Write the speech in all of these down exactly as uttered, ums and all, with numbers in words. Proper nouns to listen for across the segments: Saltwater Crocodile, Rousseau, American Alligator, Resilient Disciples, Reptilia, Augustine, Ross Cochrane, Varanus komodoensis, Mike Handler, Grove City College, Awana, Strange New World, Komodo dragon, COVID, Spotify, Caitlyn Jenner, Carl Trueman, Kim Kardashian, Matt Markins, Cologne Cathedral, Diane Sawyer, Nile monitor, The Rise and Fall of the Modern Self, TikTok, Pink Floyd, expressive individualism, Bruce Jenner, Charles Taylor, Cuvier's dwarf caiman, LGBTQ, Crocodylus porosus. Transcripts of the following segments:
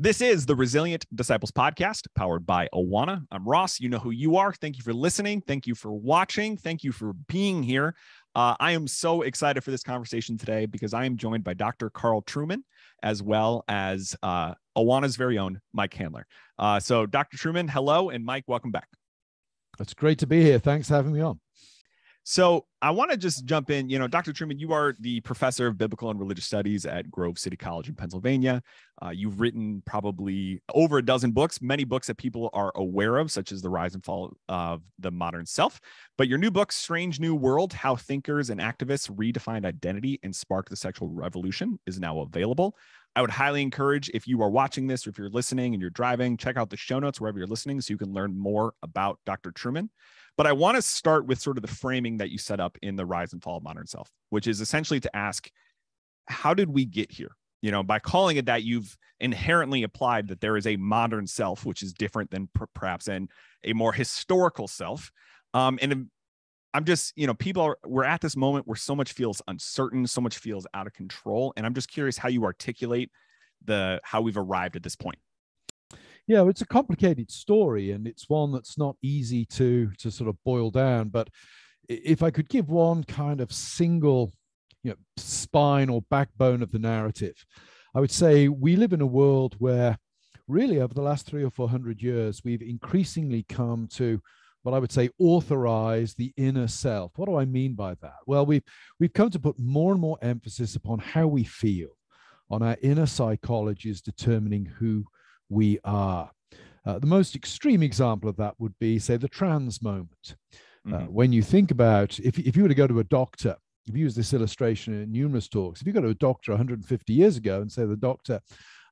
This is the Resilient Disciples Podcast, powered by Awana. I'm Ross. You know who you are. Thank you for listening. Thank you for watching. Thank you for being here. Uh, I am so excited for this conversation today because I am joined by Doctor Carl Trueman, as well as uh, Awana's very own Mike Handler. Uh, so Doctor Trueman, hello, and Mike, welcome back. It's great to be here. Thanks for having me on. So I want to just jump in. You know, Doctor Trueman, you are the professor of biblical and religious studies at Grove City College in Pennsylvania. Uh, you've written probably over a dozen books, many books that people are aware of, such as The Rise and Fall of the Modern Self. But your new book, Strange New World, How Thinkers and Activists Redefined Identity and Sparked the Sexual Revolution, is now available. I would highly encourage, if you are watching this or if you're listening and you're driving, check out the show notes wherever you're listening so you can learn more about Doctor Trueman. But I want to start with sort of the framing that you set up in The Rise and Fall of Modern Self, which is essentially to ask, how did we get here? You know, by calling it that, you've inherently implied that there is a modern self, which is different than perhaps and a more historical self. Um, and I'm just, you know, people are, we're at this moment where so much feels uncertain, so much feels out of control. And I'm just curious how you articulate the, how we've arrived at this point. Yeah, it's a complicated story, and it's one that's not easy to to sort of boil down. But if I could give one kind of single, you know, spine or backbone of the narrative, I would say we live in a world where really over the last three or four hundred years, we've increasingly come to what I would say authorize the inner self. What do I mean by that? Well, we've, we've come to put more and more emphasis upon how we feel, on our inner psychologies determining who we are. Uh, the most extreme example of that would be, say, the trans moment. Mm-hmm. Uh, when you think about, if, if you were to go to a doctor, I've used this illustration in numerous talks, if you go to a doctor one hundred fifty years ago and say, the doctor,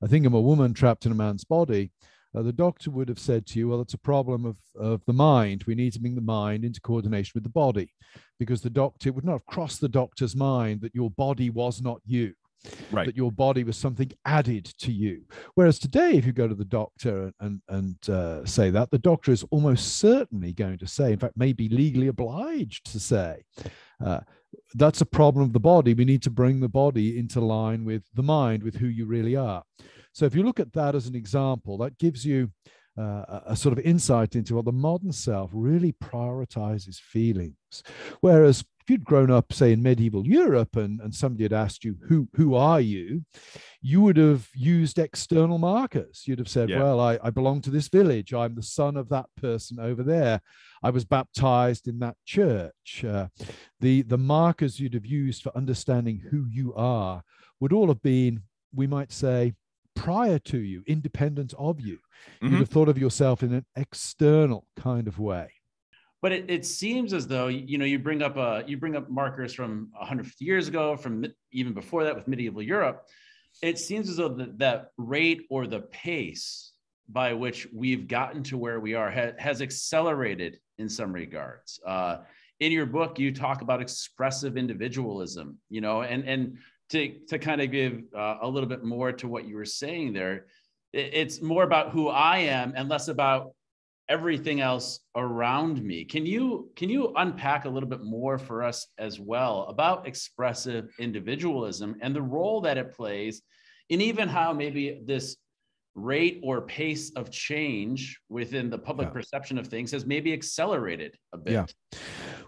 I think I'm a woman trapped in a man's body, uh, the doctor would have said to you, well, it's a problem of, of the mind. We need to bring the mind into coordination with the body, because the doctor would not have crossed the doctor's mind that your body was not you. Right. That your body was something added to you. Whereas today, if you go to the doctor and, and, and uh, say that, the doctor is almost certainly going to say, in fact, may be legally obliged to say, uh, that's a problem of the body. We need to bring the body into line with the mind, with who you really are. So if you look at that as an example, that gives you Uh, a sort of insight into what the modern self really prioritizes feelings. Whereas if you'd grown up, say, in medieval Europe and, and somebody had asked you, who, who are you? You would have used external markers. You'd have said, yeah. well, I, I belong to this village. I'm the son of that person over there. I was baptized in that church. Uh, the, the markers you'd have used for understanding who you are would all have been, we might say, prior to you, independent of you. Mm-hmm. You'd have thought of yourself in an external kind of way. But it, it seems as though, you know, you bring up uh, you bring up markers from one hundred fifty years ago, from even before that with medieval Europe. It seems as though that, that rate or the pace by which we've gotten to where we are ha has accelerated in some regards. Uh, in your book, you talk about expressive individualism, you know, and and To, to kind of give uh, a little bit more to what you were saying there, it, it's more about who I am and less about everything else around me. Can you, can you unpack a little bit more for us as well about expressive individualism and the role that it plays, and even how maybe this rate or pace of change within the public yeah. perception of things has maybe accelerated a bit? Yeah.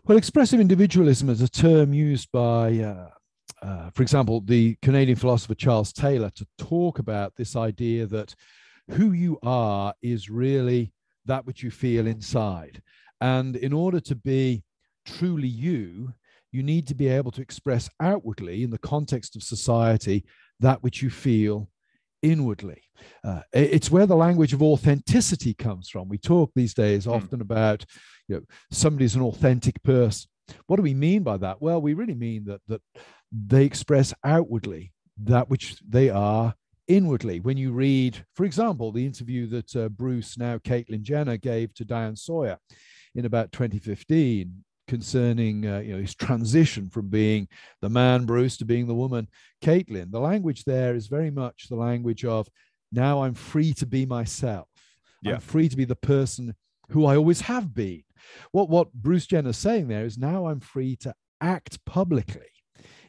Well, expressive individualism is a term used by... Uh... Uh, for example, the Canadian philosopher Charles Taylor, to talk about this idea that who you are is really that which you feel inside. And in order to be truly you, you need to be able to express outwardly in the context of society that which you feel inwardly. Uh, it's where the language of authenticity comes from. We talk these days often about, you know, somebody's an authentic person. What do we mean by that? Well, we really mean that, that they express outwardly that which they are inwardly. When you read, for example, the interview that uh, Bruce, now Caitlyn Jenner, gave to Diane Sawyer in about twenty fifteen concerning uh, you know, his transition from being the man Bruce to being the woman Caitlyn, the language there is very much the language of, now I'm free to be myself. Yeah. I'm free to be the person who I always have been. What, what Bruce Jenner's saying there is, now I'm free to act publicly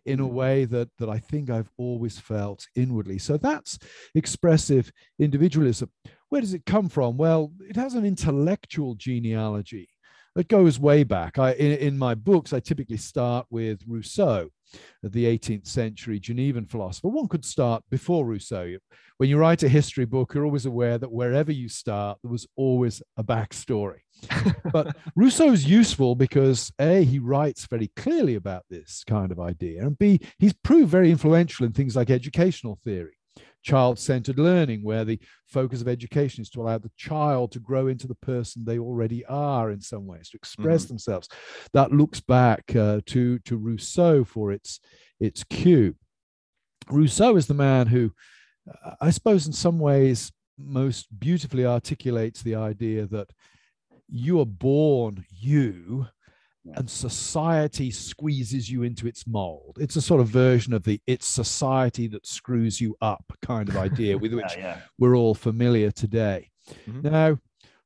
in a way that, that I think I've always felt inwardly. So that's expressive individualism. Where does it come from? Well, it has an intellectual genealogy that goes way back. I, in, in my books, I typically start with Rousseau, the eighteenth century Genevan philosopher. One could start before Rousseau. When you write a history book, you're always aware that wherever you start, there was always a backstory. But Rousseau is useful because A, he writes very clearly about this kind of idea, and B, he's proved very influential in things like educational theory, child-centered learning, where the focus of education is to allow the child to grow into the person they already are in some ways, to express mm-hmm. themselves. That looks back uh, to, to Rousseau for its, its cue. Rousseau is the man who, uh, I suppose in some ways, most beautifully articulates the idea that you are born you, and society squeezes you into its mold. It's a sort of version of the "it's society that screws you up" kind of idea with which yeah, yeah. we're all familiar today. Mm-hmm. Now,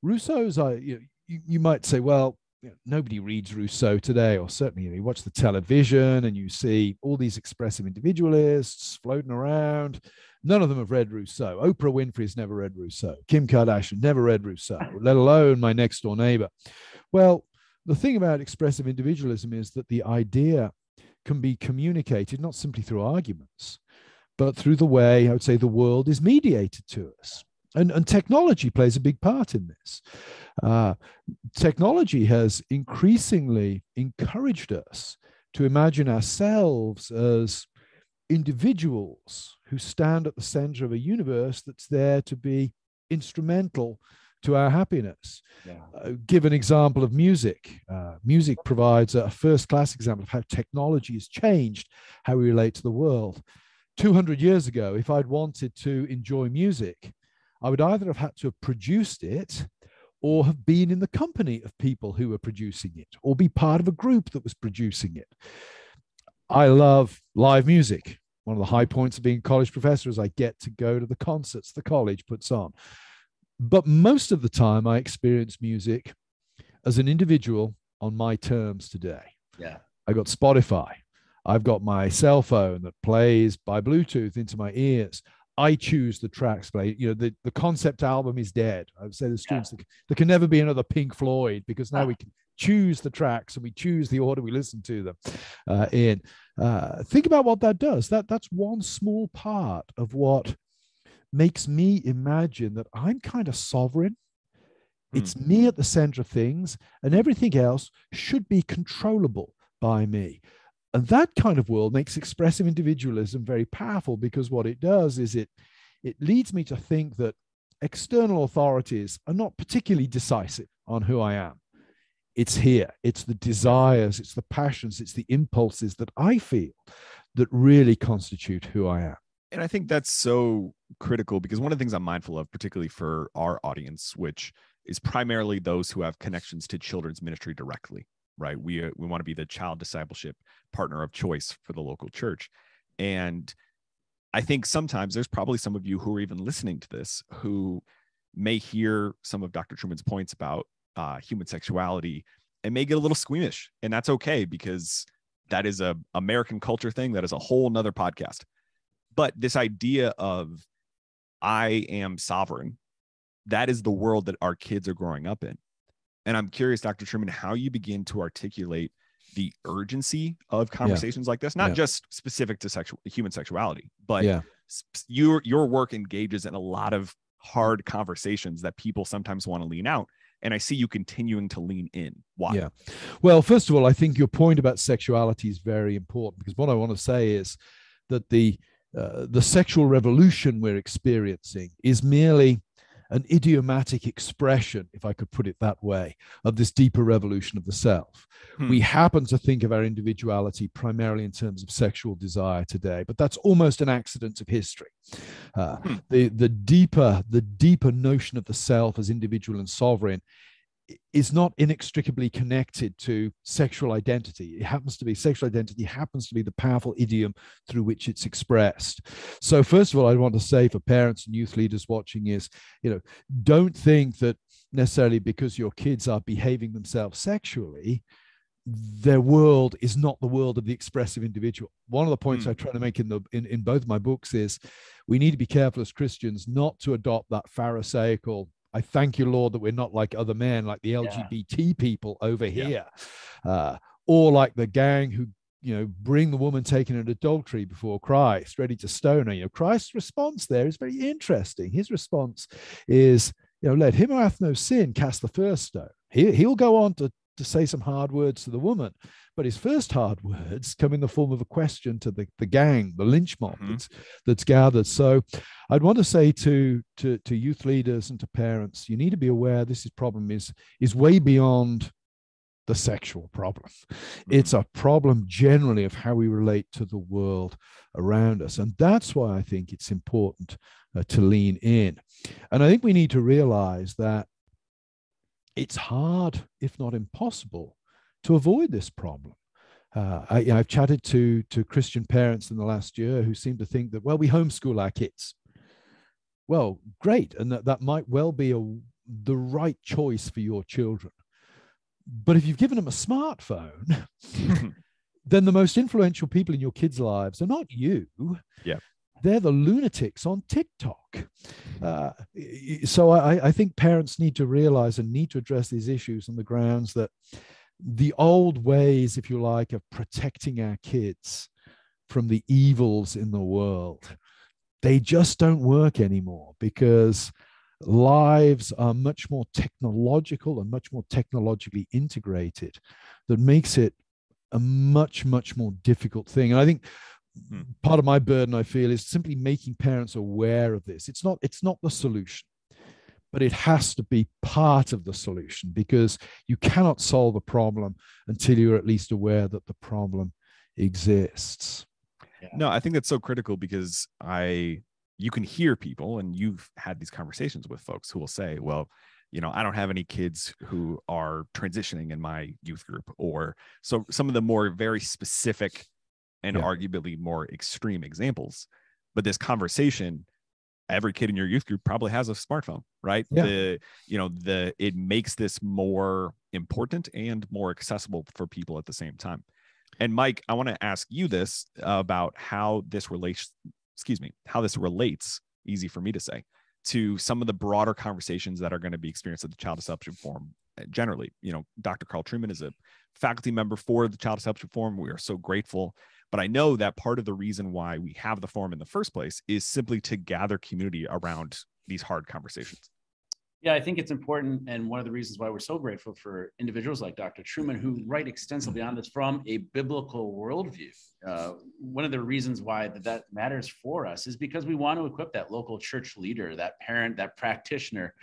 Rousseau's, uh, you, you might say, well, you know, nobody reads Rousseau today, or certainly you, know, you watch the television and you see all these expressive individualists floating around. None of them have read Rousseau. Oprah Winfrey's never read Rousseau. Kim Kardashian never read Rousseau, let alone my next door neighbor. Well, the thing about expressive individualism is that the idea can be communicated not simply through arguments, but through the way, I would say, the world is mediated to us. And, and technology plays a big part in this. Uh, technology has increasingly encouraged us to imagine ourselves as individuals who stand at the center of a universe that's there to be instrumental to our happiness. Yeah. Uh, give an example of music. Uh, music provides a first-class example of how technology has changed how we relate to the world. two hundred years ago, if I'd wanted to enjoy music, I would either have had to have produced it or have been in the company of people who were producing it, or be part of a group that was producing it. I love live music. One of the high points of being a college professor is I get to go to the concerts the college puts on. But most of the time I experience music as an individual on my terms today. Yeah. I got Spotify. I've got my cell phone that plays by Bluetooth into my ears. I choose the tracks played. You know, the, the concept album is dead. I would say to students, yeah. there, there can never be another Pink Floyd, because now ah. we can choose the tracks and we choose the order we listen to them uh, in. Uh, think about what that does. That that's one small part of what makes me imagine that I'm kind of sovereign. Hmm. It's me at the center of things, and everything else should be controllable by me. And that kind of world makes expressive individualism very powerful, because what it does is it, it leads me to think that external authorities are not particularly decisive on who I am. It's here, it's the desires, it's the passions, it's the impulses that I feel that really constitute who I am. And I think that's so critical, because one of the things I'm mindful of, particularly for our audience, which is primarily those who have connections to children's ministry directly, right? We, we want to be the child discipleship partner of choice for the local church. And I think sometimes there's probably some of you who are even listening to this who may hear some of Doctor Trueman's points about uh, human sexuality and may get a little squeamish. And that's okay, because that is a American culture thing. That is a whole nother podcast. But this idea of I am sovereign, that is the world that our kids are growing up in. And I'm curious, Doctor Trueman, how you begin to articulate the urgency of conversations yeah. like this, not yeah. just specific to sexual, human sexuality, but yeah. your, your work engages in a lot of hard conversations that people sometimes want to lean out. And I see you continuing to lean in. Why? Yeah. Well, first of all, I think your point about sexuality is very important, because what I want to say is that the Uh, the sexual revolution we're experiencing is merely an idiomatic expression, if I could put it that way, of this deeper revolution of the self. Hmm. We happen to think of our individuality primarily in terms of sexual desire today, but that's almost an accident of history. Uh, hmm. the, the deeper, the deeper notion of the self as individual and sovereign is not inextricably connected to sexual identity. It happens to be, sexual identity happens to be the powerful idiom through which it's expressed. So first of all, I want to say for parents and youth leaders watching is, you know, don't think that necessarily because your kids are behaving themselves sexually, their world is not the world of the expressive individual. One of the points mm. I try to make in the in, in both my books is we need to be careful as Christians not to adopt that Pharisaical, I thank you, Lord, that we're not like other men, like the L G B T yeah. people over yeah. here, uh, or like the gang who, you know, bring the woman taken in adultery before Christ, ready to stone her. You know, Christ's response there is very interesting. His response is, you know, let him who hath no sin cast the first stone. He, he'll go on to to say some hard words to the woman, but his first hard words come in the form of a question to the, the gang, the lynch mob mm-hmm. that's, that's gathered. So I'd want to say to, to, to youth leaders and to parents, you need to be aware this is problem is, is way beyond the sexual problem. Mm-hmm. It's a problem generally of how we relate to the world around us. And that's why I think it's important uh, to lean in. And I think we need to realize that it's hard, if not impossible, to avoid this problem. Uh, I, I've chatted to, to Christian parents in the last year who seem to think that, well, we homeschool our kids. Well, great. And that, that might well be a, the right choice for your children. But if you've given them a smartphone, then the most influential people in your kids' lives are not you. Yeah. They're the lunatics on TikTok. Uh, so I, I think parents need to realize and need to address these issues on the grounds that the old ways, if you like, of protecting our kids from the evils in the world, they just don't work anymore because lives are much more technological and much more technologically integrated. That makes it a much, much more difficult thing. And I think part of my burden, I feel, is simply making parents aware of this. It's not, it's not the solution, but it has to be part of the solution because you cannot solve a problem until you're at least aware that the problem exists. Yeah. No, I think that's so critical because I, you can hear people, and you've had these conversations with folks who will say, well, you know, I don't have any kids who are transitioning in my youth group, or so some of the more very specific and yeah. arguably more extreme examples. But this conversation, every kid in your youth group probably has a smartphone, right? Yeah. The, you know, the, it makes this more important and more accessible for people at the same time. And Mike, I want to ask you this about how this relates, excuse me, how this relates, easy for me to say, to some of the broader conversations that are going to be experienced at the Child Discipleship Forum. Generally, you know, Doctor Carl Trueman is a faculty member for the Child Discipleship Forum. We are so grateful. But I know that part of the reason why we have the forum in the first place is simply to gather community around these hard conversations. Yeah, I think it's important. And one of the reasons why we're so grateful for individuals like Doctor Trueman, who write extensively on this from a biblical worldview. Uh, one of the reasons why that, that matters for us is because we want to equip that local church leader, that parent, that practitioner,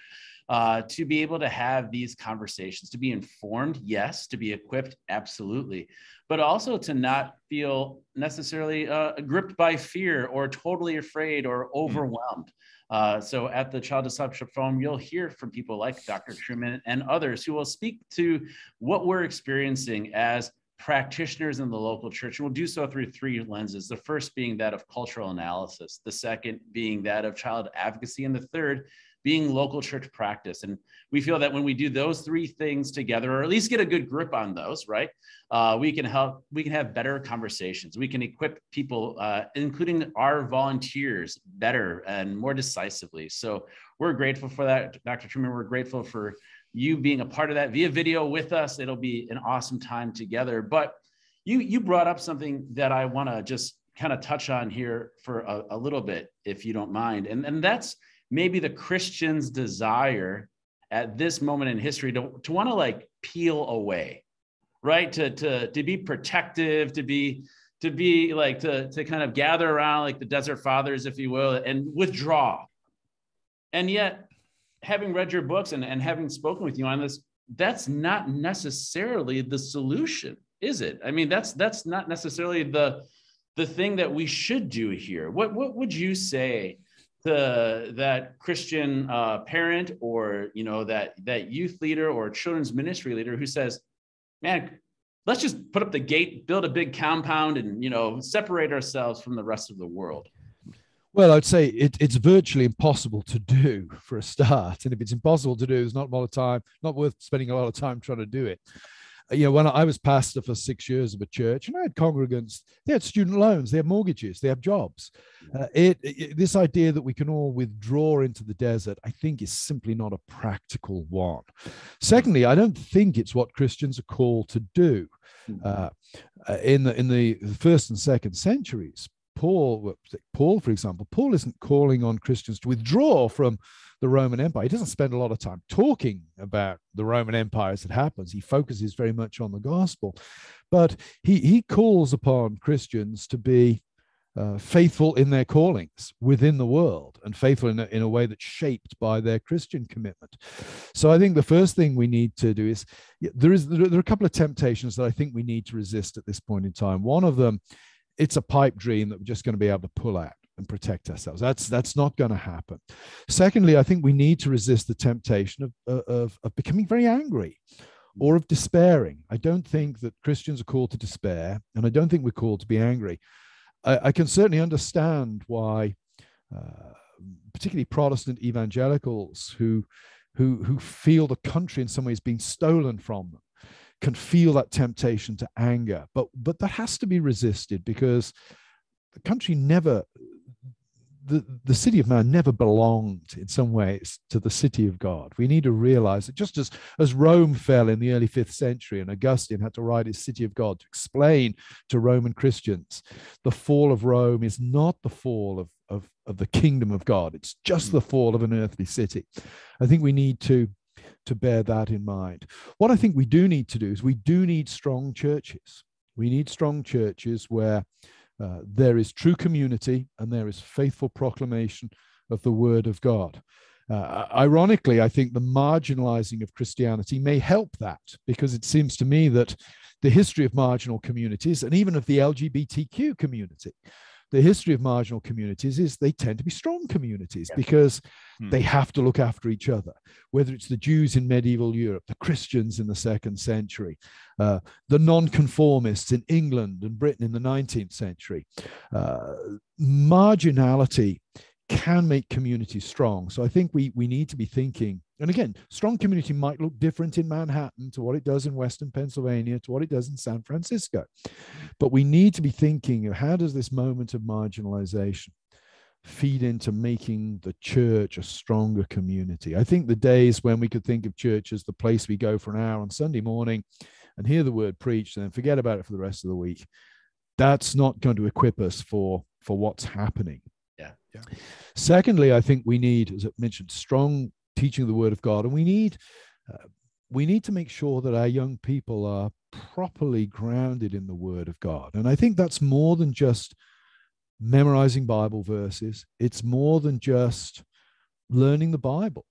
uh, to be able to have these conversations, to be informed, yes, to be equipped, absolutely, but also to not feel necessarily uh, gripped by fear or totally afraid or overwhelmed. Uh, so at the Child Discipleship Forum, you'll hear from people like Doctor Trueman and others who will speak to what we're experiencing as practitioners in the local church, and we'll do so through three lenses. The first being that of cultural analysis, the second being that of child advocacy, and the third being local church practice. And we feel that when we do those three things together, or at least get a good grip on those, right, uh, we can help, we can have better conversations. We can equip people, uh, including our volunteers, better and more decisively. So we're grateful for that, Doctor Trueman. We're grateful for you being a part of that via video with us. It'll be an awesome time together. But you, you brought up something that I want to just kind of touch on here for a, a little bit, if you don't mind. And, and that's maybe the Christian's desire at this moment in history to, to want to like peel away, right? To, to, to be protective, to be, to be like, to, to kind of gather around like the Desert Fathers, if you will, and withdraw. And yet, having read your books and, and having spoken with you on this, that's not necessarily the solution, is it? I mean, that's, that's not necessarily the, the thing that we should do here. What, what would you say to that Christian uh, parent, or, you know, that, that youth leader or children's ministry leader who says, man, let's just put up the gate, build a big compound, and, you know, separate ourselves from the rest of the world? Well, I'd say it, it's virtually impossible to do for a start. And if it's impossible to do, it's not a lot of time, not worth spending a lot of time trying to do it. you know, when I was pastor for six years of a church, and I had congregants, they had student loans, they have mortgages, they have jobs. Uh, it, it, this idea that we can all withdraw into the desert, I think, is simply not a practical one. Secondly, I don't think it's what Christians are called to do. Uh, in the in the first and second centuries, Paul, Paul, for example, Paul isn't calling on Christians to withdraw from the Roman Empire. He doesn't spend a lot of time talking about the Roman Empire as it happens. He focuses very much on the gospel. But he, he calls upon Christians to be uh, faithful in their callings within the world, and faithful in a, in a way that's shaped by their Christian commitment. So I think the first thing we need to do is, there is there are a couple of temptations that I think we need to resist at this point in time. One of them, it's a pipe dream that we're just going to be able to pull out and protect ourselves. That's that's not going to happen. Secondly, I think we need to resist the temptation of, of, of becoming very angry or of despairing. I don't think that Christians are called to despair, and I don't think we're called to be angry. I, I can certainly understand why, uh, particularly Protestant evangelicals who, who, who feel the country in some ways being stolen from them, can feel that temptation to anger. But, but that has to be resisted, because the country never, the, the city of man never belonged in some ways to the city of God. We need to realize that, just as, as Rome fell in the early fifth century and Augustine had to write his City of God to explain to Roman Christians, the fall of Rome is not the fall of, of, of the kingdom of God. It's just the fall of an earthly city. I think we need to to bear that in mind. What I think we do need to do is we do need strong churches. We need strong churches where uh, there is true community and there is faithful proclamation of the word of God. Uh, ironically, I think the marginalizing of Christianity may help that, because it seems to me that the history of marginal communities, and even of the L G B T Q community, the history of marginal communities is they tend to be strong communities, yeah. because hmm. they have to look after each other, whether it's the Jews in medieval Europe, the Christians in the second century, uh, the nonconformists in England and Britain in the nineteenth century. Uh, marginality can make communities strong. So I think we, we need to be thinking, and again, strong community might look different in Manhattan to what it does in Western Pennsylvania, to what it does in San Francisco. But we need to be thinking of, how does this moment of marginalization feed into making the church a stronger community? I think the days when we could think of church as the place we go for an hour on Sunday morning and hear the word preached and then forget about it for the rest of the week, that's not going to equip us for, for what's happening. Yeah. Yeah. Secondly, I think we need, as I mentioned, strong teaching of the word of God, and we need uh, we need to make sure that our young people are properly grounded in the word of God. And I think that's more than just memorizing Bible verses. It's more than just learning the Bible.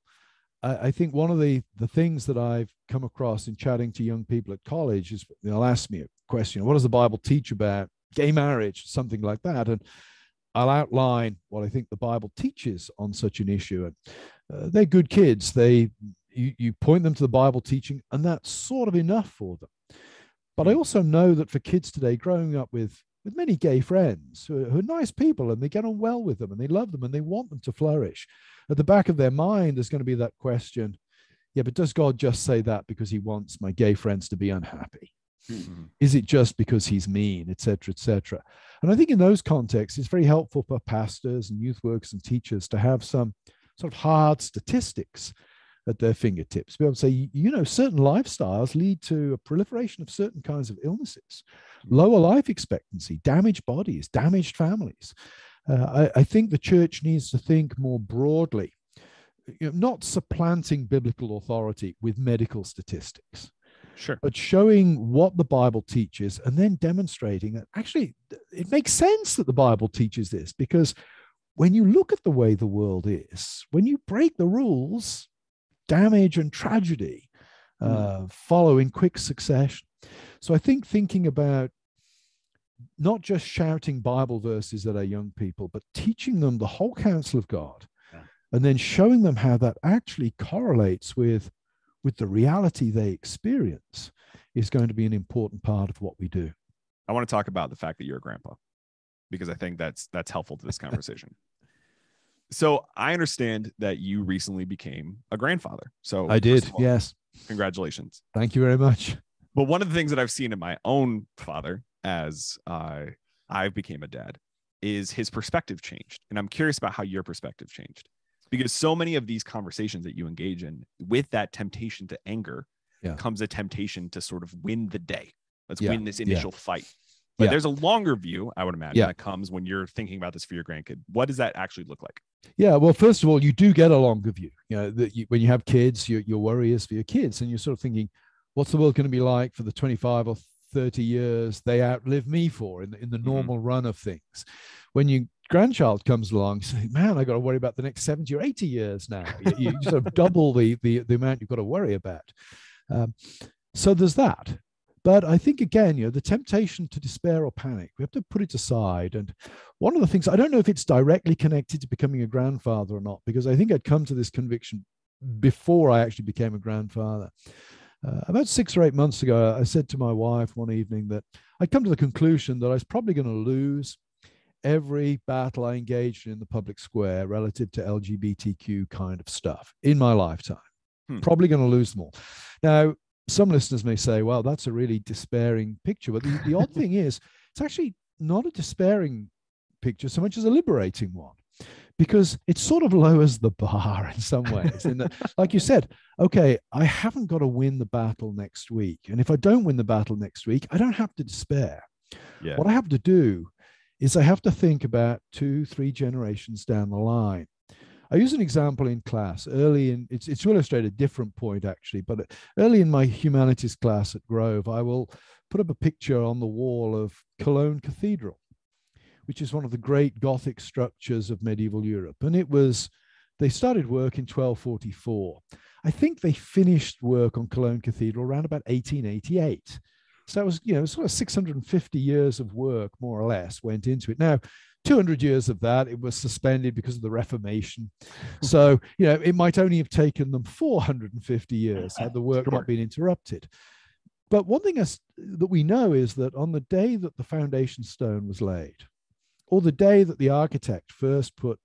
I, I think one of the the things that I've come across in chatting to young people at college is, they'll ask me a question: what does the Bible teach about gay marriage, something like that? And I'll outline what I think the Bible teaches on such an issue. And uh, they're good kids. They, you, you point them to the Bible teaching, and that's sort of enough for them. But I also know that for kids today, growing up with, with many gay friends who are, who are nice people, and they get on well with them and they love them and they want them to flourish, at the back of their mind, there's going to be that question, yeah, but does God just say that because he wants my gay friends to be unhappy? Mm-hmm. Is it just because he's mean, et cetera, et cetera? And I think in those contexts, it's very helpful for pastors and youth workers and teachers to have some sort of hard statistics at their fingertips. Be able to say, you know, certain lifestyles lead to a proliferation of certain kinds of illnesses, lower life expectancy, damaged bodies, damaged families. Uh, I, I think the church needs to think more broadly, you know, not supplanting biblical authority with medical statistics. Sure. But showing what the Bible teaches, and then demonstrating that actually it makes sense that the Bible teaches this, because when you look at the way the world is, when you break the rules, damage and tragedy uh, mm. follow in quick succession. So I think thinking about not just shouting Bible verses at our young people, but teaching them the whole counsel of God, yeah. and then showing them how that actually correlates with with the reality they experience, is going to be an important part of what we do. I want to talk about the fact that you're a grandpa, because I think that's, that's helpful to this conversation. So I understand that you recently became a grandfather. So I did. All, yes. Congratulations. Thank you very much. But one of the things that I've seen in my own father as uh, I became a dad is his perspective changed. And I'm curious about how your perspective changed, because so many of these conversations that you engage in, with that temptation to anger, yeah, comes a temptation to sort of win the day. Let's yeah. win this initial yeah. fight. But yeah. there's a longer view, I would imagine, yeah. that comes when you're thinking about this for your grandkid. What does that actually look like? Yeah, well, first of all, you do get a longer view. You know, that you, when you have kids, your, your worry is for your kids. And you're sort of thinking, what's the world going to be like for the twenty-five or thirty years they outlive me for in the, in the normal mm-hmm. run of things? When your grandchild comes along, say, man, I got to worry about the next seventy or eighty years now. You, you sort of double the, the, the amount you've got to worry about. Um, so there's that. But I think, again, you know, the temptation to despair or panic, we have to put it aside. And one of the things, I don't know if it's directly connected to becoming a grandfather or not, because I think I'd come to this conviction before I actually became a grandfather. Uh, about six or eight months ago, I said to my wife one evening that I'd come to the conclusion that I was probably going to lose every battle I engaged in the public square relative to L G B T Q kind of stuff in my lifetime. Hmm. Probably going to lose them all. Now, some listeners may say, well, that's a really despairing picture. But the, the odd thing is, it's actually not a despairing picture so much as a liberating one, because it sort of lowers the bar in some ways. In that, like you said, okay, I haven't got to win the battle next week. And if I don't win the battle next week, I don't have to despair. Yeah. What I have to do is I have to think about two, three generations down the line. I use an example in class early in, it's, it's to illustrate a different point actually, but early in my humanities class at Grove, I will put up a picture on the wall of Cologne Cathedral, which is one of the great Gothic structures of medieval Europe. And it was, they started work in twelve forty-four. I think they finished work on Cologne Cathedral around about eighteen eighty-eight. So that was, you know, sort of six hundred fifty years of work, more or less, went into it. Now, two hundred years of that, it was suspended because of the Reformation. So, you know, it might only have taken them four hundred fifty years had the work not been interrupted. But one thing that we know is that on the day that the foundation stone was laid, or the day that the architect first put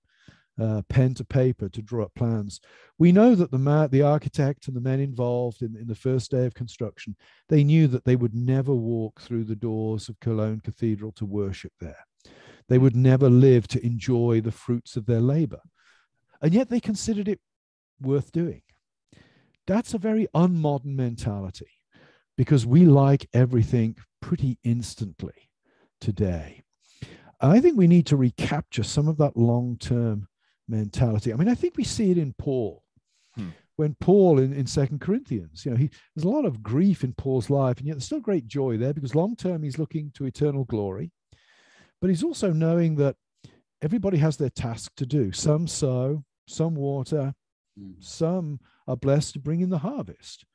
uh, pen to paper to draw up plans, we know that the, ma the architect and the men involved in, in the first day of construction, they knew that they would never walk through the doors of Cologne Cathedral to worship there. They would never live to enjoy the fruits of their labor. And yet they considered it worth doing. That's a very unmodern mentality, because we like everything pretty instantly today. I think we need to recapture some of that long-term mentality. I mean, I think we see it in Paul. Hmm. When Paul in, in Second Corinthians, you know, he, there's a lot of grief in Paul's life, and yet there's still great joy there, because long-term he's looking to eternal glory. But he's also knowing that everybody has their task to do. Some sow, some water, mm. some are blessed to bring in the harvest.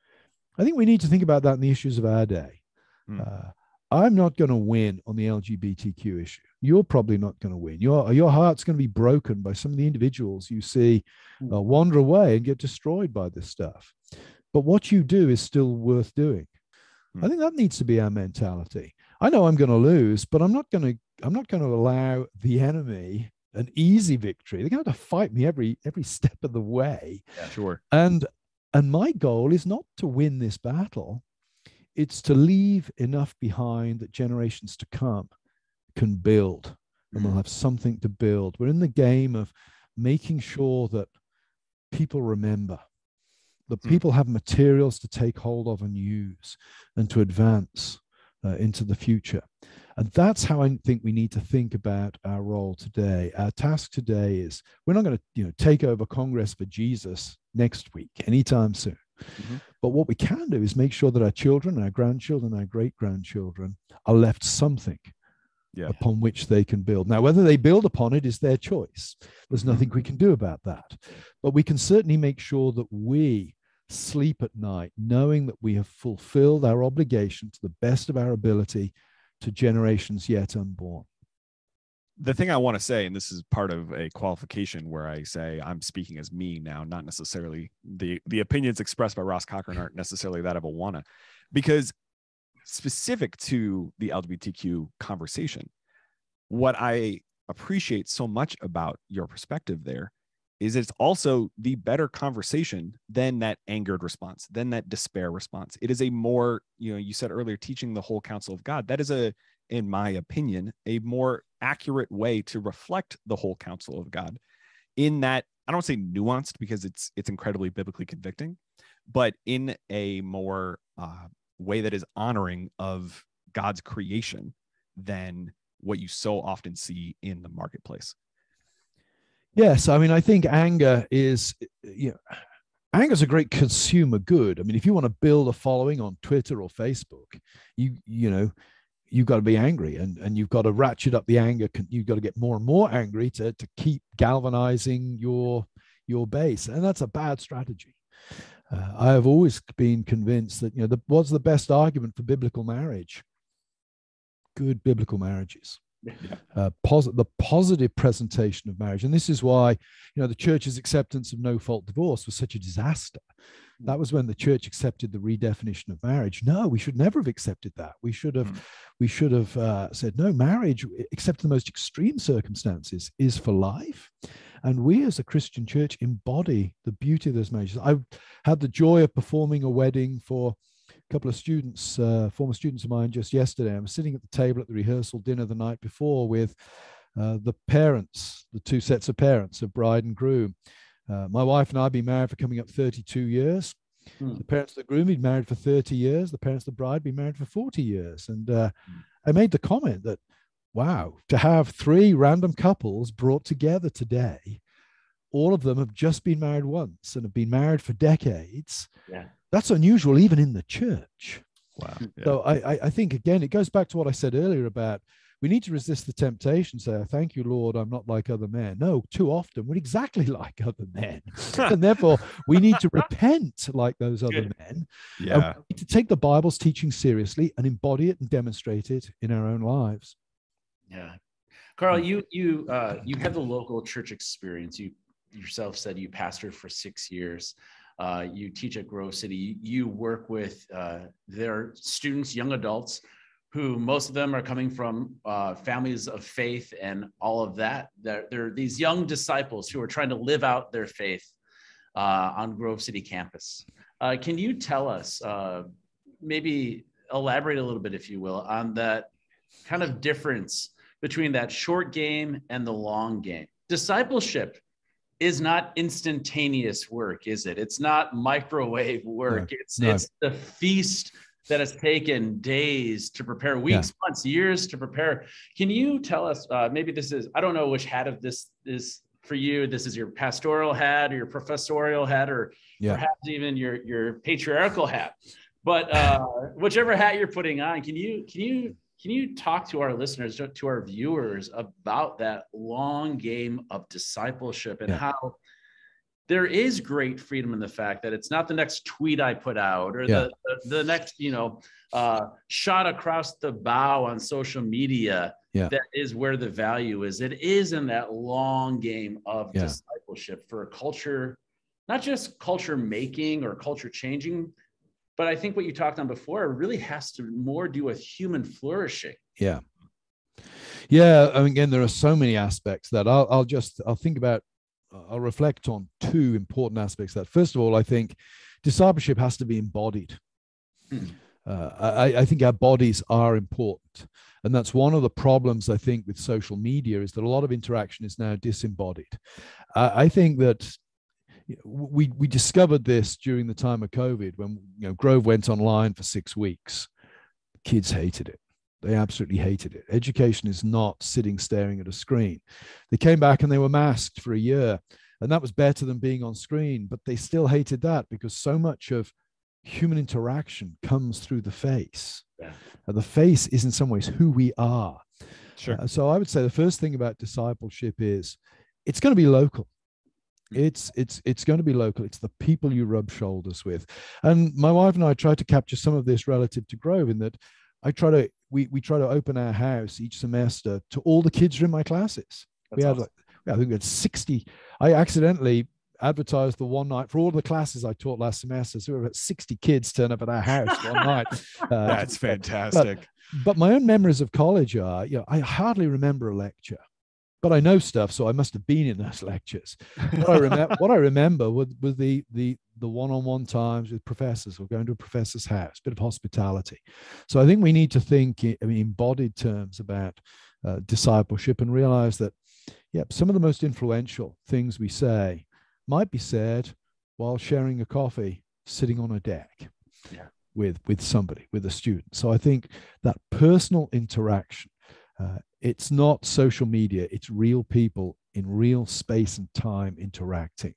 I think we need to think about that in the issues of our day. Mm. Uh, I'm not going to win on the L G B T Q issue. You're probably not going to win. Your, your heart's going to be broken by some of the individuals you see uh, wander away and get destroyed by this stuff. But what you do is still worth doing. Mm. I think that needs to be our mentality. I know I'm going to lose, but I'm not going to I'm not going to allow the enemy an easy victory. They're going to have to fight me every every step of the way. Yeah, sure. And and my goal is not to win this battle. It's to leave enough behind that generations to come can build, and we'll have something to build. We're in the game of making sure that people remember, that people have materials to take hold of and use and to advance Uh, into the future. And that's how I think we need to think about our role today. Our task today is, we're not going to you know take over Congress for Jesus next week anytime soon. Mm-hmm. But what we can do is make sure that our children, our grandchildren, our great-grandchildren are left something yeah. upon which they can build. Now, whether they build upon it is their choice. There's nothing we can do about that. But we can certainly make sure that we sleep at night knowing that we have fulfilled our obligation to the best of our ability to generations yet unborn. The thing I want to say, and this is part of a qualification where I say I'm speaking as me now, not necessarily the, the opinions expressed by Ross Cochrane aren't necessarily that of Awana, because specific to the L G B T Q conversation, what I appreciate so much about your perspective there is it's also the better conversation than that angered response, than that despair response. It is a more, you know, you said earlier, teaching the whole counsel of God. That is a, in my opinion, a more accurate way to reflect the whole counsel of God, in that, I don't say nuanced because it's, it's incredibly biblically convicting, but in a more uh, way that is honoring of God's creation than what you so often see in the marketplace. Yes. I mean, I think anger is, you know, anger is a great consumer good. I mean, if you want to build a following on Twitter or Facebook, you, you know, you've got to be angry, and, and you've got to ratchet up the anger. You've got to get more and more angry to, to keep galvanizing your, your base. And that's a bad strategy. Uh, I have always been convinced that, you know, the, what's the best argument for biblical marriage? Good biblical marriages. Yeah. Uh, pos the positive presentation of marriage. And this is why, you know, the church's acceptance of no-fault divorce was such a disaster. That was when the church accepted the redefinition of marriage. No, we should never have accepted that. We should have, mm. we should have uh, said, no, marriage, except in the most extreme circumstances, is for life. And we as a Christian church embody the beauty of those marriages. I had the joy of performing a wedding for a couple of students, uh, former students of mine, just yesterday. I was sitting at the table at the rehearsal dinner the night before with uh, the parents, the two sets of parents of bride and groom. Uh, my wife and I have been married for coming up thirty-two years. Mm. The parents of the groom had been married for thirty years. The parents of the bride had been married for forty years. And uh, mm. I made the comment that, wow, to have three random couples brought together today, all of them have just been married once and have been married for decades. Yeah. That's unusual even in the church. Wow. Yeah. So I, I think, again, it goes back to what I said earlier about we need to resist the temptation, say, oh, thank you, Lord, I'm not like other men. No, too often we're exactly like other men. And therefore, we need to repent like those other Good. men. Yeah. We need to take the Bible's teaching seriously and embody it and demonstrate it in our own lives. Yeah. Carl, you, you, uh, you have the local church experience. You yourself said you pastored for six years. Uh, you teach at Grove City. You work with uh, their students, young adults, who most of them are coming from uh, families of faith and all of that. They're, they're these young disciples who are trying to live out their faith uh, on Grove City campus. Uh, can you tell us, uh, maybe elaborate a little bit, if you will, on that kind of difference between that short game and the long game? Discipleship is not instantaneous work, is it? It's not microwave work. No, it's, no. it's the feast that has taken days to prepare, weeks, yeah. months, years to prepare. Can you tell us, uh, maybe this is, I don't know which hat of this is for you. This is your pastoral hat or your professorial hat, or yeah. perhaps even your, your patriarchal hat. But uh, whichever hat you're putting on, can you, can you, Can you talk to our listeners, to our viewers, about that long game of discipleship and yeah. how there is great freedom in the fact that it's not the next tweet I put out or yeah. the, the, the next, you know, uh, shot across the bow on social media yeah. that is where the value is. It is in that long game of yeah. discipleship for a culture, not just culture making or culture changing, but I think what you talked on before really has to more do with human flourishing. Yeah. Yeah. I mean, again, there are so many aspects that I'll, I'll just, I'll think about, I'll reflect on two important aspects that. First of all, I think discipleship has to be embodied. Mm. Uh, I, I think our bodies are important. And that's one of the problems, I think, with social media is that a lot of interaction is now disembodied. Uh, I think that We, we discovered this during the time of COVID when, you know, Grove went online for six weeks. Kids hated it. They absolutely hated it. Education is not sitting staring at a screen. They came back and they were masked for a year, and that was better than being on screen, but they still hated that because so much of human interaction comes through the face. Yeah. And the face is in some ways who we are. Sure. Uh, so I would say the first thing about discipleship is it's going to be local. It's it's it's going to be local. It's the people you rub shoulders with. And my wife and I try to capture some of this relative to Grove in that I try to we we try to open our house each semester to all the kids who are in my classes. That's we had awesome. like I think we had sixty. I accidentally advertised the one night for all the classes I taught last semester. So we were about sixty kids turn up at our house one night. Uh, That's fantastic. But, but my own memories of college are, you know, I hardly remember a lecture. but I know stuff, so I must have been in those lectures. What I remember, what I remember was, was the the the one-on-one times with professors, or going to a professor's house, bit of hospitality. So I think we need to think in, I mean, embodied terms about uh, discipleship, and realize that, yep, some of the most influential things we say might be said while sharing a coffee, sitting on a deck, yeah, with with somebody, with a student. So I think that personal interaction. Uh, it's not social media, it's real people in real space and time interacting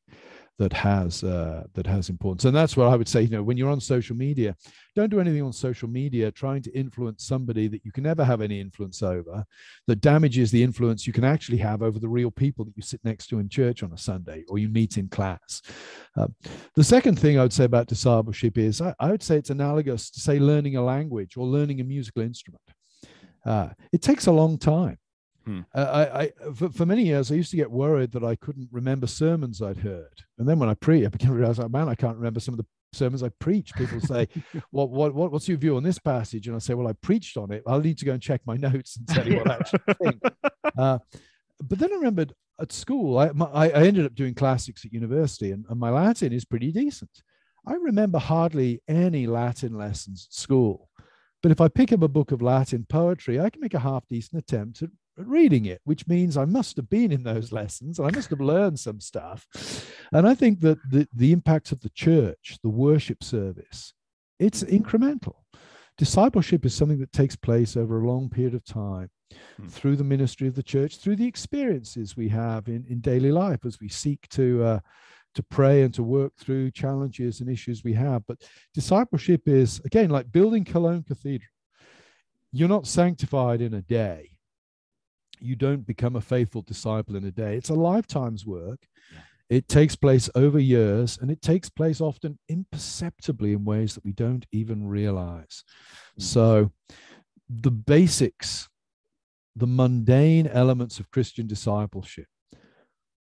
that has uh, that has importance. And that's what I would say, you know, when you're on social media, don't do anything on social media trying to influence somebody that you can never have any influence over, that damages the influence you can actually have over the real people that you sit next to in church on a Sunday, or you meet in class. Uh, the second thing I would say about discipleship is, I, I would say it's analogous to, say, learning a language or learning a musical instrument. Uh, it takes a long time. Hmm. Uh, I, I for, for many years, I used to get worried that I couldn't remember sermons I'd heard. And then when I preach, I began to realize, like, man, I can't remember some of the sermons I preach. People say, what, what, what, what's your view on this passage? And I say, well, I preached on it. I'll need to go and check my notes and tell you what I actually think. Uh, but then I remembered at school, I, my, I ended up doing classics at university, and, and my Latin is pretty decent. I remember hardly any Latin lessons at school. But if I pick up a book of Latin poetry, I can make a half-decent attempt at reading it, which means I must have been in those lessons. And I must have learned some stuff. And I think that the, the impact of the church, the worship service, it's incremental. Discipleship is something that takes place over a long period of time, hmm, through the ministry of the church, through the experiences we have in, in daily life as we seek to, uh, to pray and to work through challenges and issues we have. But discipleship is, again, like building Cologne Cathedral. You're not sanctified in a day. You don't become a faithful disciple in a day. It's a lifetime's work. Yeah. It takes place over years, and it takes place often imperceptibly in ways that we don't even realize. Mm-hmm. So the basics, the mundane elements of Christian discipleship,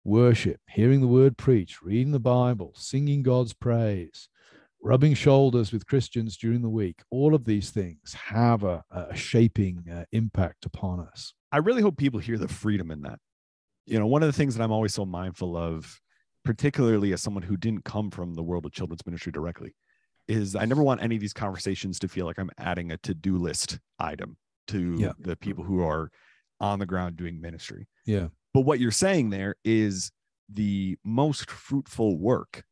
worship, hearing the word preached, reading the Bible, singing God's praise, rubbing shoulders with Christians during the week, all of these things have a, a shaping uh, impact upon us. I really hope people hear the freedom in that. You know, one of the things that I'm always so mindful of, particularly as someone who didn't come from the world of children's ministry directly, is I never want any of these conversations to feel like I'm adding a to-do list item to, yeah, the people who are on the ground doing ministry. Yeah. But what you're saying there is the most fruitful work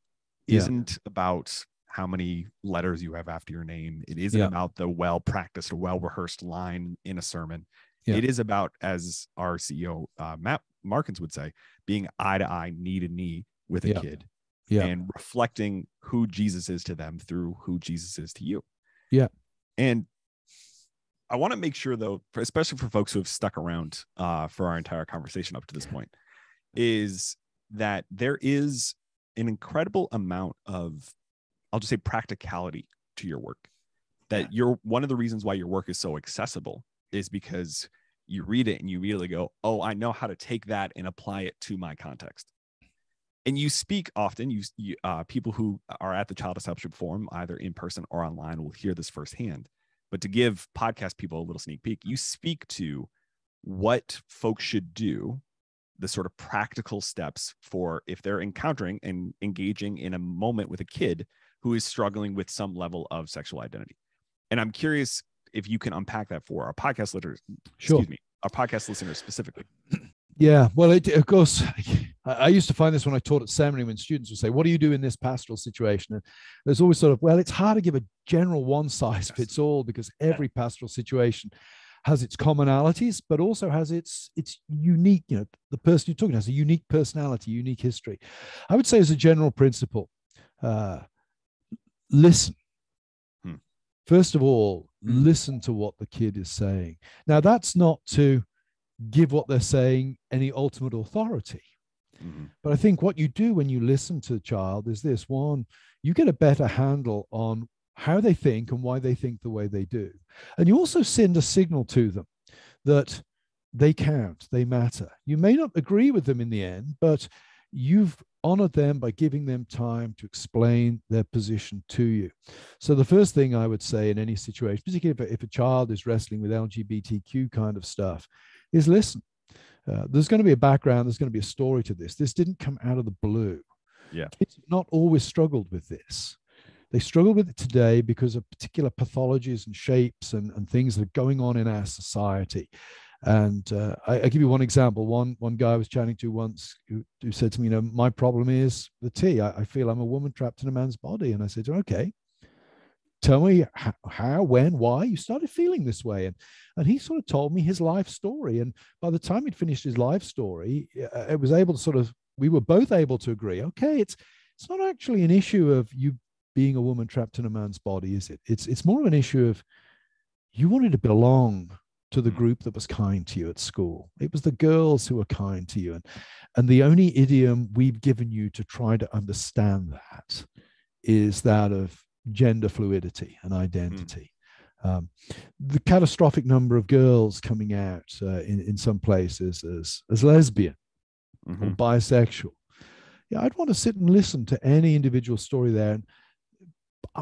isn't, yeah, about how many letters you have after your name. It isn't, yeah, about the well-practiced or well-rehearsed line in a sermon. Yeah. It is about, as our C E O, uh, Matt Markins would say, being eye to eye, knee to knee with a, yeah, kid, yeah, and reflecting who Jesus is to them through who Jesus is to you. Yeah. And I want to make sure, though, especially for folks who have stuck around uh, for our entire conversation up to this point, is that there is an incredible amount of, I'll just say, practicality to your work. That you're one of the reasons why your work is so accessible is because you read it and you immediately go, oh, I know how to take that and apply it to my context. And you speak often, you, you uh, people who are at the Child Discipleship Forum, either in person or online, will hear this firsthand. But to give podcast people a little sneak peek, you speak to what folks should do, the sort of practical steps for if they're encountering and engaging in a moment with a kid who is struggling with some level of sexual identity. And I'm curious if you can unpack that for our podcast listeners, sure. excuse me, our podcast listeners specifically. Yeah, well, it, of course, I used to find this when I taught at seminary, when students would say, what do you do in this pastoral situation? And there's always sort of, well, it's hard to give a general one size fits all, because every pastoral situation has its commonalities, but also has its its unique, you know, the person you're talking to has a unique personality, unique history. I would say, as a general principle, uh, listen. Hmm. First of all, hmm. listen to what the kid is saying. Now, that's not to give what they're saying any ultimate authority. Mm-hmm. But I think what you do when you listen to the child is this. One, you get a better handle on how they think and why they think the way they do. And you also send a signal to them that they count, they matter. You may not agree with them in the end, but you've honored them by giving them time to explain their position to you. So the first thing I would say in any situation, particularly if a, if a child is wrestling with L G B T Q kind of stuff, is listen. Uh, there's going to be a background. There's going to be a story to this. This didn't come out of the blue. Yeah. Kids have not always struggled with this. They struggle with it today because of particular pathologies and shapes and, and things that are going on in our society. And uh, I, I give you one example. One one guy I was chatting to once who, who said to me, you know, my problem is the T. I, I feel I'm a woman trapped in a man's body. And I said, okay, tell me how, how, when, why you started feeling this way. And, and he sort of told me his life story. And by the time he'd finished his life story, it was able to sort of, we were both able to agree, okay, it's it's not actually an issue of you being a woman trapped in a man's body, is it? It's, it's more of an issue of you wanted to belong to the group that was kind to you at school. It was the girls who were kind to you. And, and the only idiom we've given you to try to understand that is that of gender fluidity and identity. Mm. Um, the catastrophic number of girls coming out uh, in, in some places as, as lesbian mm-hmm. or bisexual. Yeah, I'd want to sit and listen to any individual story there. And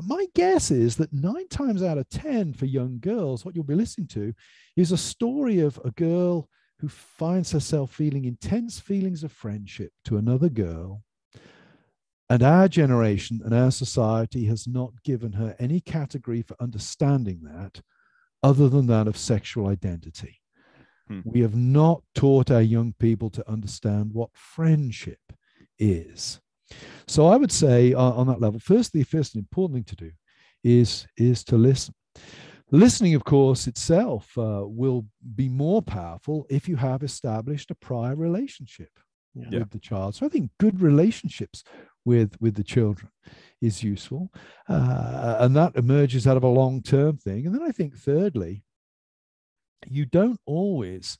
my guess is that nine times out of ten for young girls, what you'll be listening to is a story of a girl who finds herself feeling intense feelings of friendship to another girl. And our generation and our society has not given her any category for understanding that other than that of sexual identity. Hmm. We have not taught our young people to understand what friendship is. So I would say uh, on that level, firstly, first and important thing to do is, is to listen. Listening, of course, itself uh, will be more powerful if you have established a prior relationship yeah. with the child. So I think good relationships with, with the children is useful. Uh, and that emerges out of a long-term thing. And then I think thirdly, you don't always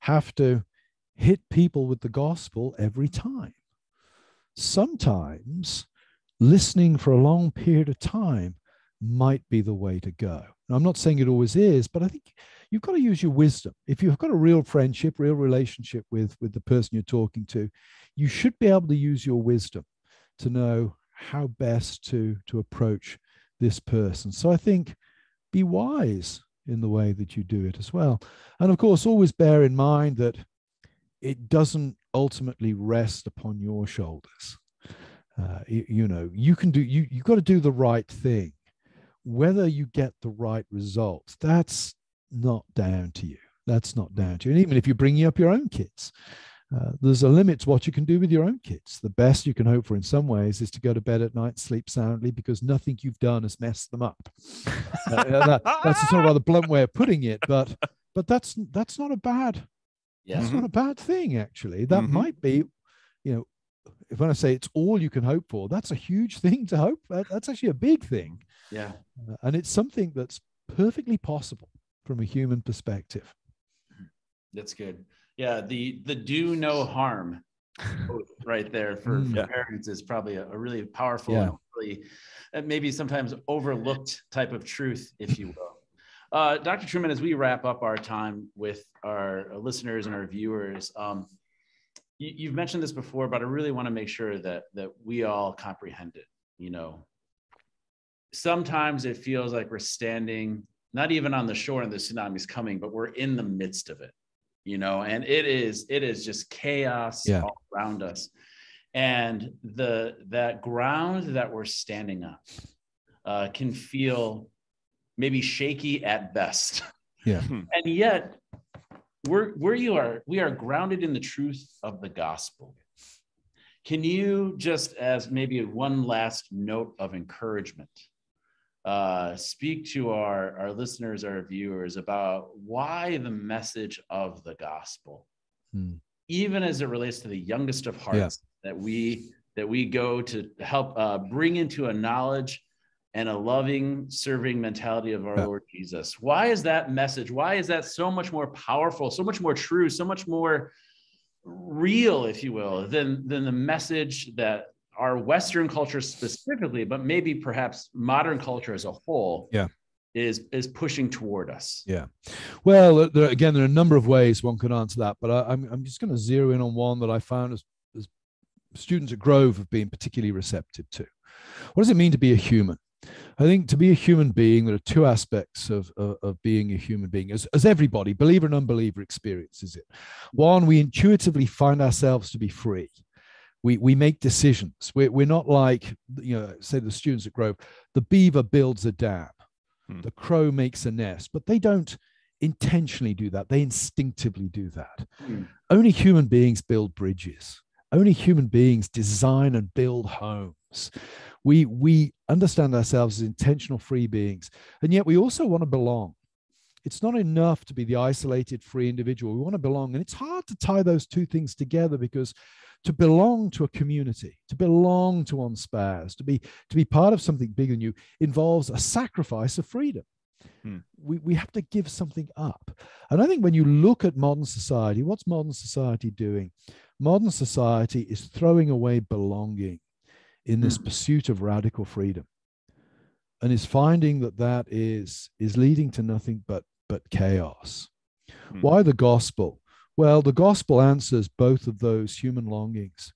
have to hit people with the gospel every time. Sometimes listening for a long period of time might be the way to go. Now, I'm not saying it always is, but I think you've got to use your wisdom. If you've got a real friendship, real relationship with, with the person you're talking to, you should be able to use your wisdom to know how best to, to approach this person. So I think be wise in the way that you do it as well. And of course, always bear in mind that it doesn't ultimately rest upon your shoulders. Uh, you, you know, you can do, you, you've got to do the right thing. Whether you get the right results, that's not down to you. That's not down to you. And even if you're bringing up your own kids, uh, there's a limit to what you can do with your own kids. The best you can hope for in some ways is to go to bed at night, sleep soundly, because nothing you've done has messed them up. uh, that, that's a sort of rather blunt way of putting it, but, but that's, that's not a bad Yeah. That's not a bad thing, actually. That mm-hmm. might be, you know, if when I say it's all you can hope for, that's a huge thing to hope. That, that's actually a big thing. Yeah. Uh, and it's something that's perfectly possible from a human perspective. That's good. Yeah. The, the do no harm right there for, mm, for yeah. parents is probably a, a really powerful, yeah. and really, uh, maybe sometimes overlooked type of truth, if you will. Uh, Doctor Trueman, as we wrap up our time with our listeners and our viewers, um, you, you've mentioned this before, but I really want to make sure that that we all comprehend it. You know, sometimes it feels like we're standing, not even on the shore and the tsunami's coming, but we're in the midst of it. You know, and it is it is just chaos yeah. all around us, and the that ground that we're standing on uh, can feel maybe shaky at best. Yeah. And yet we're, we're, you are, we are grounded in the truth of the gospel. Can you just, as maybe one last note of encouragement, uh, speak to our, our listeners, our viewers about why the message of the gospel, mm. even as it relates to the youngest of hearts yeah. that we, that we go to help uh, bring into a knowledge and a loving, serving mentality of our yeah. Lord Jesus. Why is that message? Why is that so much more powerful, so much more true, so much more real, if you will, than, than the message that our Western culture specifically, but maybe perhaps modern culture as a whole yeah. is, is pushing toward us? Yeah. Well, there, again, there are a number of ways one could answer that, but I, I'm, I'm just going to zero in on one that I found as, as students at Grove have been particularly receptive to. What does it mean to be a human? I think to be a human being, there are two aspects of, of, of being a human being, as, as everybody, believer and unbeliever, experiences it. One, we intuitively find ourselves to be free. We, we make decisions. We're, we're not like, you know, say the students at Grove, the beaver builds a dam, hmm. the crow makes a nest, but they don't intentionally do that. They instinctively do that. Hmm. Only human beings build bridges. Only human beings design and build homes. We, we understand ourselves as intentional free beings, and yet we also want to belong. It's not enough to be the isolated free individual. We want to belong, and it's hard to tie those two things together, because to belong to a community, to belong to one's spouse, to be to be part of something bigger than you, involves a sacrifice of freedom. Hmm. We, we have to give something up. And I think when you look at modern society, what's modern society doing? Modern society is throwing away belonging in this hmm. pursuit of radical freedom, and is finding that that is, is leading to nothing but, but chaos. Hmm. Why the gospel? Well, the gospel answers both of those human longings.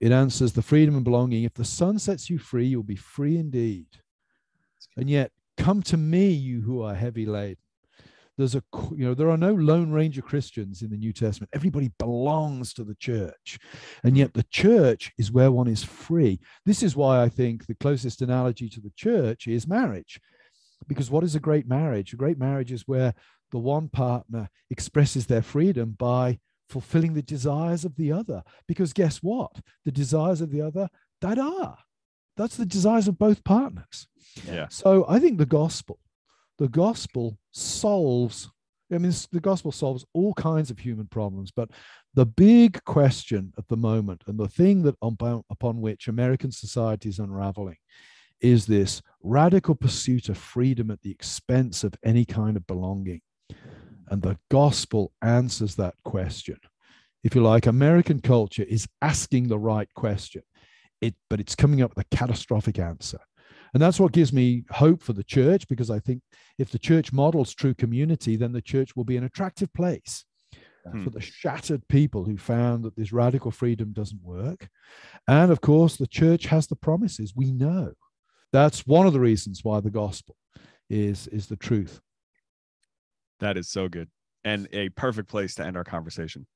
It answers the freedom and belonging. If the Son sets you free, you'll be free indeed. And yet, come to me, you who are heavy laden. There's a, you know, there are no Lone Ranger Christians in the New Testament. Everybody belongs to the church. And yet the church is where one is free. This is why I think the closest analogy to the church is marriage. Because what is a great marriage? A great marriage is where the one partner expresses their freedom by fulfilling the desires of the other. Because guess what? The desires of the other, that are. That's the desires of both partners. Yeah. So I think the gospel, the gospel solves, I mean, the gospel solves all kinds of human problems, but the big question at the moment, and the thing that upon which American society is unraveling, is this radical pursuit of freedom at the expense of any kind of belonging. And the gospel answers that question. If you like, American culture is asking the right question, it, but it's coming up with a catastrophic answer. And that's what gives me hope for the church, because I think if the church models true community, then the church will be an attractive place hmm. for the shattered people who found that this radical freedom doesn't work. And of course, the church has the promises. We know. That's one of the reasons why the gospel is, is the truth. That is so good, and a perfect place to end our conversation.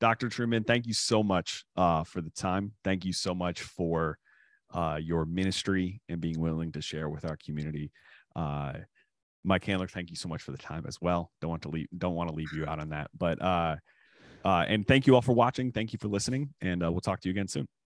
Doctor Trueman, thank you so much uh, for the time. Thank you so much for uh, your ministry and being willing to share with our community. Uh, Mike Handler, thank you so much for the time as well. Don't want to leave, don't want to leave you out on that, but, uh, uh, and thank you all for watching. Thank you for listening, and uh, we'll talk to you again soon.